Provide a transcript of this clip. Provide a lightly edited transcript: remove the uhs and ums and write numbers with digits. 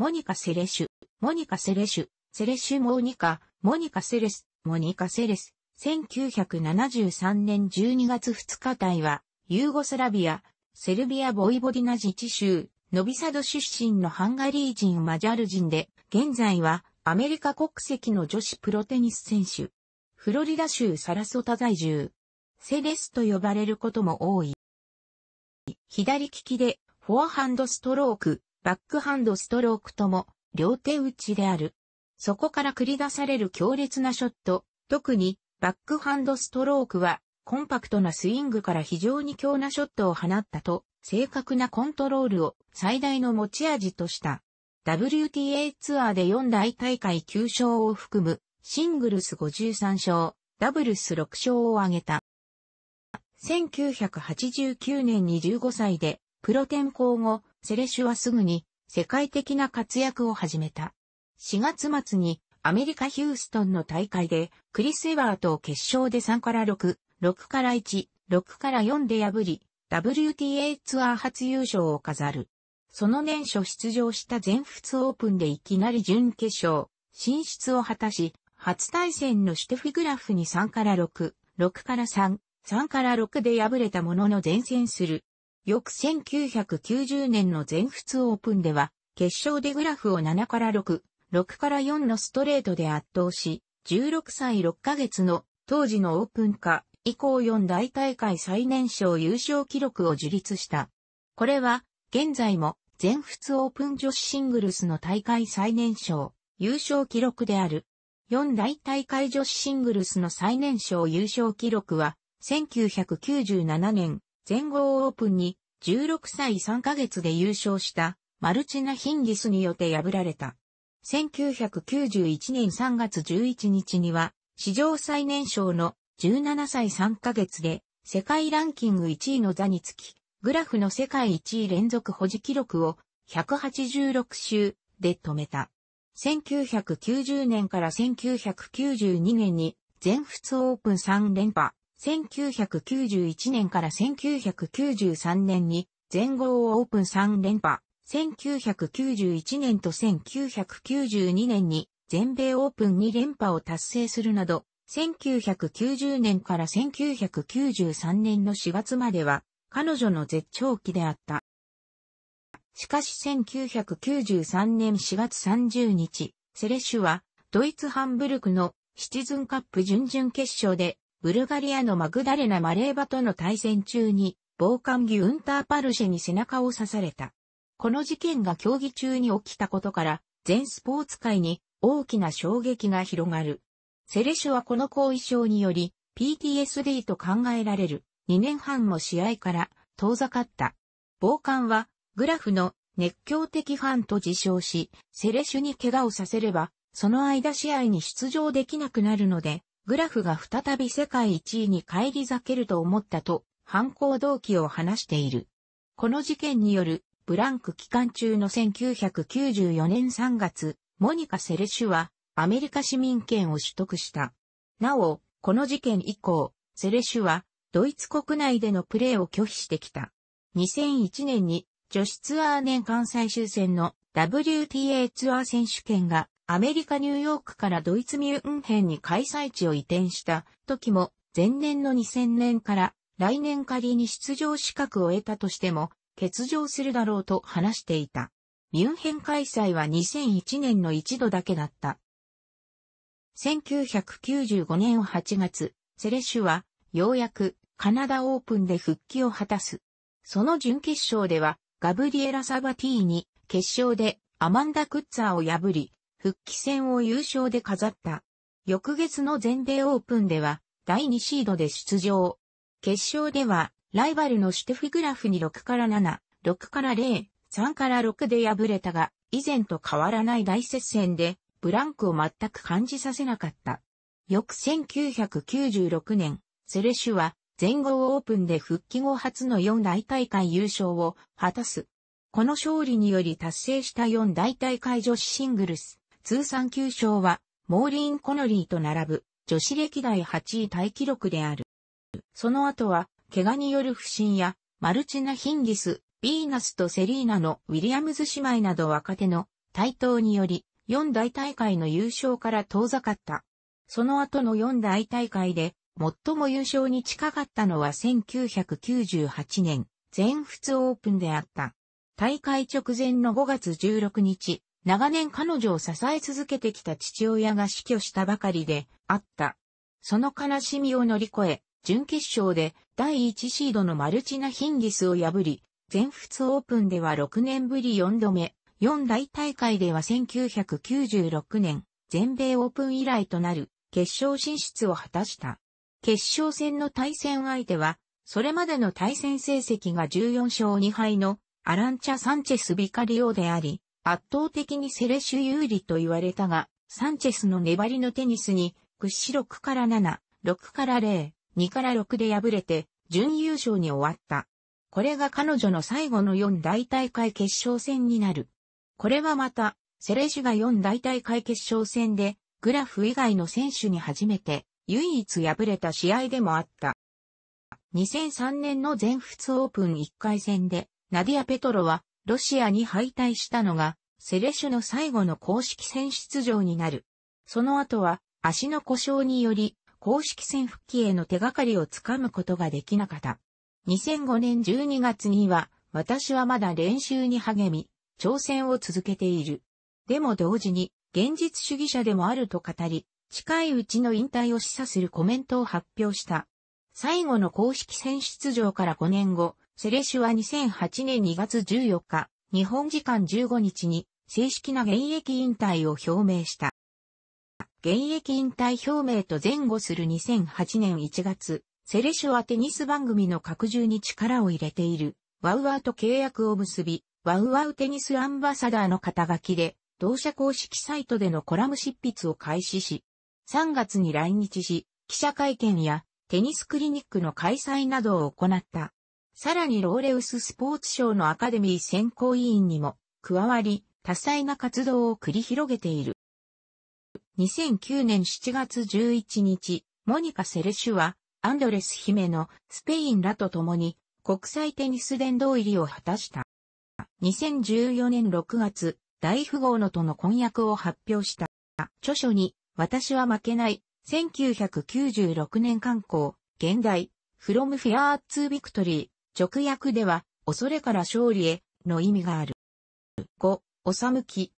モニカ・セレシュ、モニカ・セレシュ、セレシュ・モーニカ、モニカ・セレス、モニカ・セレス、1973年12月2日台は、ユーゴスラビア、セルビア・ボイボディナ自治州、ノビサド出身のハンガリー人マジャル人で、現在はアメリカ国籍の女子プロテニス選手。フロリダ州サラソタ在住。セレスと呼ばれることも多い。左利きで、フォアハンドストローク、バックハンドストロークとも、両手打ちである。そこから繰り出される強烈なショット、特に、バックハンドストロークは、コンパクトなスイングから非常に強なショットを放ったと、正確なコントロールを最大の持ち味とした。WTA ツアーで4大大会9勝を含む、シングルス53勝、ダブルス6勝を挙げた。1989年に15歳で、プロ転向後、セレシュはすぐに世界的な活躍を始めた。4月末にアメリカ・ヒューストンの大会でクリス・エバートを決勝で3から6、6から1、6から4で破り、WTA ツアー初優勝を飾る。その年初出場した全仏オープンでいきなり準決勝、進出を果たし、初対戦のシュテフィグラフに3から6、6から3、3から6で敗れたものの善戦する。翌1990年の全仏オープンでは、決勝でグラフを7から6、6から4のストレートで圧倒し、16歳6ヶ月の当時のオープン下以降4大大会最年少優勝記録を樹立した。これは、現在も全仏オープン女子シングルスの大会最年少優勝記録である。4大大会女子シングルスの最年少優勝記録は、1997年、全豪オープンに16歳3ヶ月で優勝したマルチナ・ヒンギスによって破られた。1991年3月11日には史上最年少の17歳3ヶ月で世界ランキング1位の座につきグラフの世界1位連続保持記録を186週で止めた。1990年から1992年に全仏オープン3連覇。1991年から1993年に全豪オープン3連覇、1991年と1992年に全米オープン2連覇を達成するなど、1990年から1993年の4月までは彼女の絶頂期であった。しかし1993年4月30日、セレシュはドイツハンブルクのシチズンカップ準々決勝で、ブルガリアのマグダレナ・マレーバとの対戦中に、暴漢ギュンター・パルシェに背中を刺された。この事件が競技中に起きたことから、全スポーツ界に大きな衝撃が広がる。セレシュはこの後遺症により、PTSD と考えられる2年半も試合から遠ざかった。暴漢は、グラフの熱狂的ファンと自称し、セレシュに怪我をさせれば、その間試合に出場できなくなるので、グラフが再び世界一位に返り咲けると思ったと、犯行動機を話している。この事件によるブランク期間中の1994年3月、モニカ・セレシュはアメリカ市民権を取得した。なお、この事件以降、セレシュはドイツ国内でのプレーを拒否してきた。2001年に女子ツアー年間最終戦の WTA ツアー選手権が、アメリカ・ニューヨークからドイツ・ミュンヘンに開催地を移転した時も、前年の2000年から来年仮に出場資格を得たとしても、欠場するだろうと話していた。ミュンヘン開催は2001年の一度だけだった。1995年8月、セレシュは、ようやくカナダオープンで復帰を果たす。その準決勝では、ガブリエラ・サバティーニ、決勝でアマンダ・クッツァーを破り、復帰戦を優勝で飾った。翌月の全米オープンでは第2シードで出場。決勝ではライバルのシュテフィグラフに6から7、6から0、3から6で敗れたが、以前と変わらない大接戦でブランクを全く感じさせなかった。翌1996年、セレシュは全豪オープンで復帰後初の4大大会優勝を果たす。この勝利により達成した4大大会女子シングルス。通算9勝は、モーリーン・コノリーと並ぶ、女子歴代8位タイ記録である。その後は、怪我による不振や、マルチナ・ヒンギス、ヴィーナスとセリーナのウィリアムズ姉妹など若手の台頭により、4大大会の優勝から遠ざかった。その後の4大大会で、最も優勝に近かったのは1998年、全仏オープンであった。大会直前の5月16日、長年彼女を支え続けてきた父親が死去したばかりであった。その悲しみを乗り越え、準決勝で第1シードのマルチナ・ヒンギスを破り、全仏オープンでは6年ぶり4度目、4大大会では1996年、全米オープン以来となる決勝進出を果たした。決勝戦の対戦相手は、それまでの対戦成績が14勝2敗のアランチャ・サンチェス・ビカリオであり、圧倒的にセレシュ有利と言われたが、サンチェスの粘りのテニスに、屈し6から7、6から0、2から6で敗れて、準優勝に終わった。これが彼女の最後の4大大会決勝戦になる。これはまた、セレシュが4大大会決勝戦で、グラフ以外の選手に初めて、唯一敗れた試合でもあった。2003年の全仏オープン1回戦で、ナディア・ペトロは、ロシアに敗退したのが、セレシュの最後の公式戦出場になる。その後は、足の故障により、公式戦復帰への手がかりをつかむことができなかった。2005年12月には、私はまだ練習に励み、挑戦を続けている。でも同時に、現実主義者でもあると語り、近いうちの引退を示唆するコメントを発表した。最後の公式戦出場から5年後、セレシュは2008年2月14日、日本時間15日に正式な現役引退を表明した。現役引退表明と前後する2008年1月、セレシュはテニス番組の拡充に力を入れているWOWOWと契約を結び、WOWOWテニスアンバサダーの肩書きで、同社公式サイトでのコラム執筆を開始し、3月に来日し、記者会見やテニスクリニックの開催などを行った。さらにローレウススポーツ賞のアカデミー選考委員にも加わり、多彩な活動を繰り広げている。2009年7月11日、モニカ・セレシュは、アンドレス姫のスペインらと共に国際テニス殿堂入りを果たした。2014年6月、大富豪のとの婚約を発表した。著書に、私は負けない、1996年刊行、現代、From Fear to Victory、直訳では、恐れから勝利へ、の意味がある。5、おさむき、